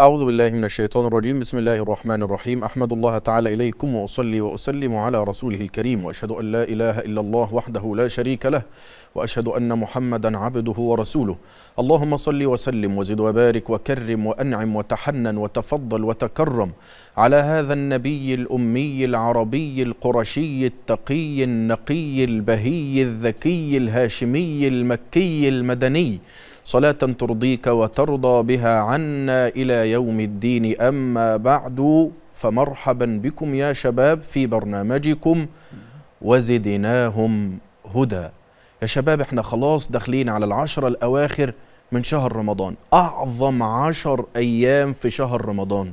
أعوذ بالله من الشيطان الرجيم. بسم الله الرحمن الرحيم. أحمد الله تعالى إليكم وأصلي وأسلم على رسوله الكريم، وأشهد أن لا إله إلا الله وحده لا شريك له، وأشهد أن محمدا عبده ورسوله. اللهم صل وسلم وزد وبارك وكرم وأنعم وتحنن وتفضل وتكرم على هذا النبي الأمي العربي القرشي التقي النقي البهي الذكي الهاشمي المكي المدني، صلاة ترضيك وترضى بها عنا إلى يوم الدين. أما بعد، فمرحبا بكم يا شباب في برنامجكم وزدناهم هدى. يا شباب، احنا خلاص داخلين على 10 الأواخر من شهر رمضان، أعظم 10 أيام في شهر رمضان.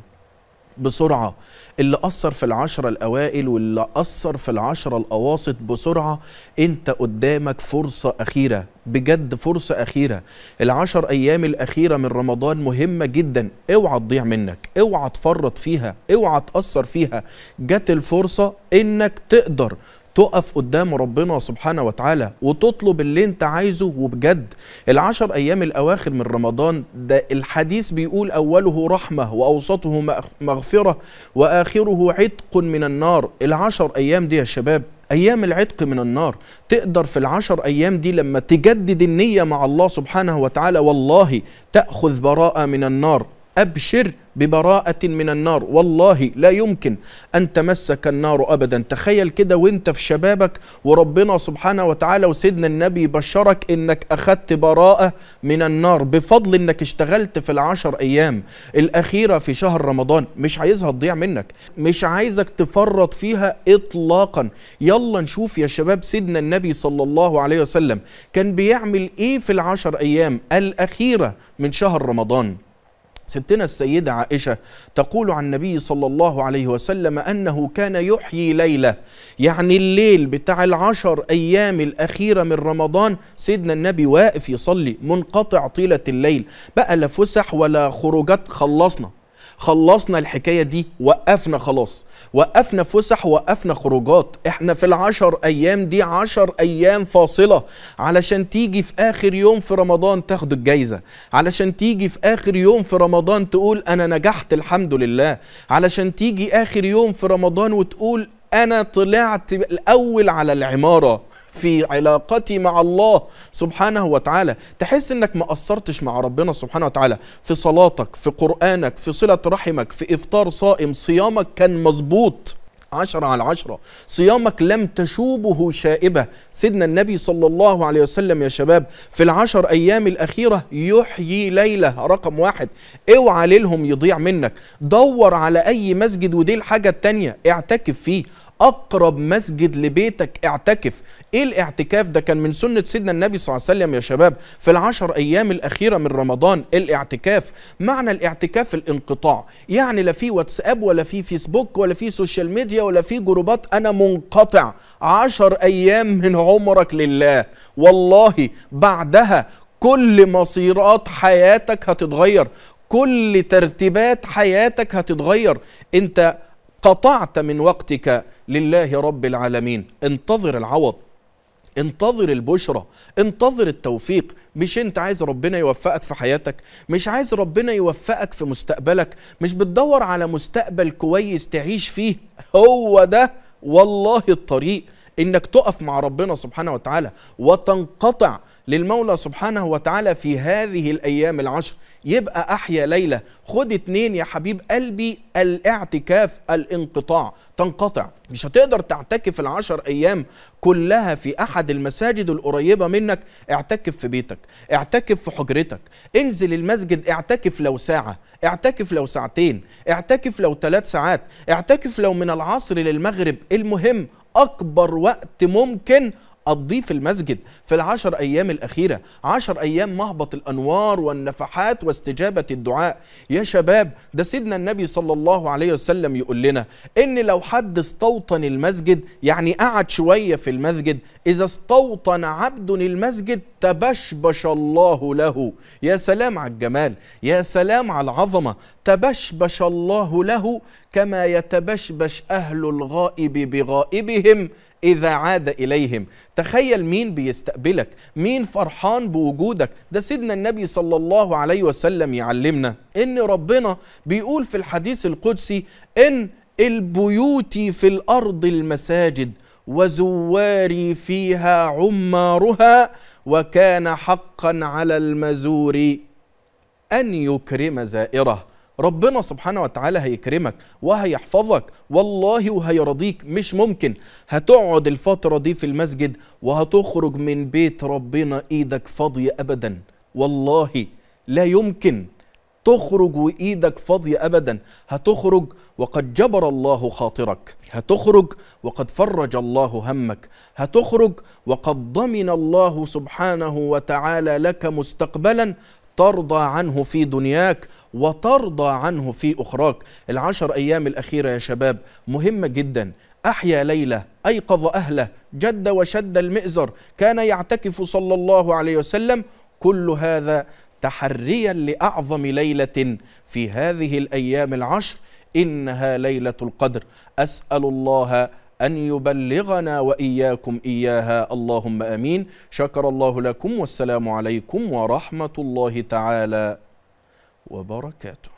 بسرعة اللي أثر في 10 الأوائل واللي أثر في 10 الأواسط، بسرعة أنت قدامك فرصة أخيرة، بجد فرصة أخيرة. 10 أيام الأخيرة من رمضان مهمة جدا، اوعى تضيع منك، اوعى تفرط فيها، اوعى تأثر فيها. جت الفرصة إنك تقدر تقف قدام ربنا سبحانه وتعالى وتطلب اللي انت عايزه. وبجد 10 أيام الأواخر من رمضان ده الحديث بيقول أوله رحمة وأوسطه مغفرة وآخره عتق من النار. 10 أيام دي يا شباب أيام العتق من النار. تقدر في 10 أيام دي لما تجدد النية مع الله سبحانه وتعالى والله تأخذ براءة من النار. أبشر ببراءة من النار، والله لا يمكن أن تمسك النار أبدا. تخيل كده وانت في شبابك وربنا سبحانه وتعالى وسيدنا النبي بشرك إنك أخذت براءة من النار بفضل إنك اشتغلت في 10 أيام الأخيرة في شهر رمضان. مش عايزها تضيع منك، مش عايزك تفرط فيها إطلاقا. يلا نشوف يا شباب سيدنا النبي صلى الله عليه وسلم كان بيعمل إيه في 10 أيام الأخيرة من شهر رمضان. ستنا السيدة عائشة تقول عن النبي صلى الله عليه وسلم أنه كان يحيي ليلة، يعني الليل بتاع 10 أيام الأخيرة من رمضان سيدنا النبي واقف يصلي منقطع طيلة الليل. بقى لا فسح ولا خروجات، خلصنا الحكاية دي، وقفنا خلاص، وقفنا فسح وقفنا خروجات. احنا في 10 أيام دي 10 أيام فاصلة، علشان تيجي في آخر يوم في رمضان تاخد الجايزة، علشان تيجي في آخر يوم في رمضان تقول أنا نجحت الحمد لله، علشان تيجي آخر يوم في رمضان وتقول أنا طلعت الأول على العمارة في علاقتي مع الله سبحانه وتعالى. تحس إنك ما قصرتش مع ربنا سبحانه وتعالى في صلاتك، في قرآنك، في صلة رحمك، في إفطار صائم. صيامك كان مظبوط 10 على 10، صيامك لم تشوبه شائبة. سيدنا النبي صلى الله عليه وسلم يا شباب في 10 أيام الأخيرة يحيي ليلة رقم 1. اوعى ليلهم يضيع منك. دور على أي مسجد، ودي الحاجة التانية، اعتكف فيه. أقرب مسجد لبيتك اعتكف. إيه الاعتكاف ده؟ كان من سنة سيدنا النبي صلى الله عليه وسلم يا شباب في 10 أيام الأخيرة من رمضان الاعتكاف. معنى الاعتكاف الانقطاع، يعني لا في واتساب ولا في فيسبوك ولا في سوشيال ميديا ولا في جروبات، أنا منقطع. 10 أيام من عمرك لله، والله بعدها كل مصيرات حياتك هتتغير، كل ترتيبات حياتك هتتغير. أنت قطعت من وقتك لله رب العالمين. انتظر العوض، انتظر البشرة، انتظر التوفيق. مش انت عايز ربنا يوفقك في حياتك؟ مش عايز ربنا يوفقك في مستقبلك؟ مش بتدور على مستقبل كويس تعيش فيه؟ هو ده والله الطريق، انك تقف مع ربنا سبحانه وتعالى وتنقطع للمولى سبحانه وتعالى في هذه الأيام 10. يبقى أحيا ليلة. خد 2 يا حبيب قلبي، الاعتكاف الانقطاع، تنقطع. مش هتقدر تعتكف 10 أيام كلها في أحد المساجد القريبة منك، اعتكف في بيتك، اعتكف في حجرتك، انزل المسجد اعتكف لو ساعة، اعتكف لو ساعتين، اعتكف لو 3 ساعات، اعتكف لو من العصر للمغرب. المهم أكبر وقت ممكن أقضيه في المسجد في 10 أيام الأخيرة. 10 أيام مهبط الأنوار والنفحات واستجابة الدعاء يا شباب. ده سيدنا النبي صلى الله عليه وسلم يقول لنا إن لو حد استوطن المسجد، يعني قعد شوية في المسجد، إذا استوطن عبد المسجد تبشبش الله له. يا سلام على الجمال، يا سلام على العظمة. تبشبش الله له كما يتبشبش أهل الغائب بغائبهم إذا عاد إليهم. تخيل مين بيستقبلك، مين فرحان بوجودك. ده سيدنا النبي صلى الله عليه وسلم يعلمنا إن ربنا بيقول في الحديث القدسي إن البيوت في الأرض المساجد وزواري فيها عمارها وكان حقا على المزور أن يكرم زائره. ربنا سبحانه وتعالى هيكرمك وهيحفظك والله وهيرضيك. مش ممكن هتقعد الفترة دي في المسجد وهتخرج من بيت ربنا ايدك فاضية ابدا، والله لا يمكن تخرج وإيدك فاضية أبدا. هتخرج وقد جبر الله خاطرك، هتخرج وقد فرج الله همك، هتخرج وقد ضمن الله سبحانه وتعالى لك مستقبلا ترضى عنه في دنياك وترضى عنه في أخراك. ال10 أيام الأخيرة يا شباب مهمة جدا. أحيا ليلة، أيقظ أهله، جد وشد المئزر، كان يعتكف صلى الله عليه وسلم. كل هذا تحريا لأعظم ليلة في هذه الأيام العشر، إنها ليلة القدر. أسأل الله أن يبلغنا وإياكم إياها، اللهم آمين. شكر الله لكم والسلام عليكم ورحمة الله تعالى وبركاته.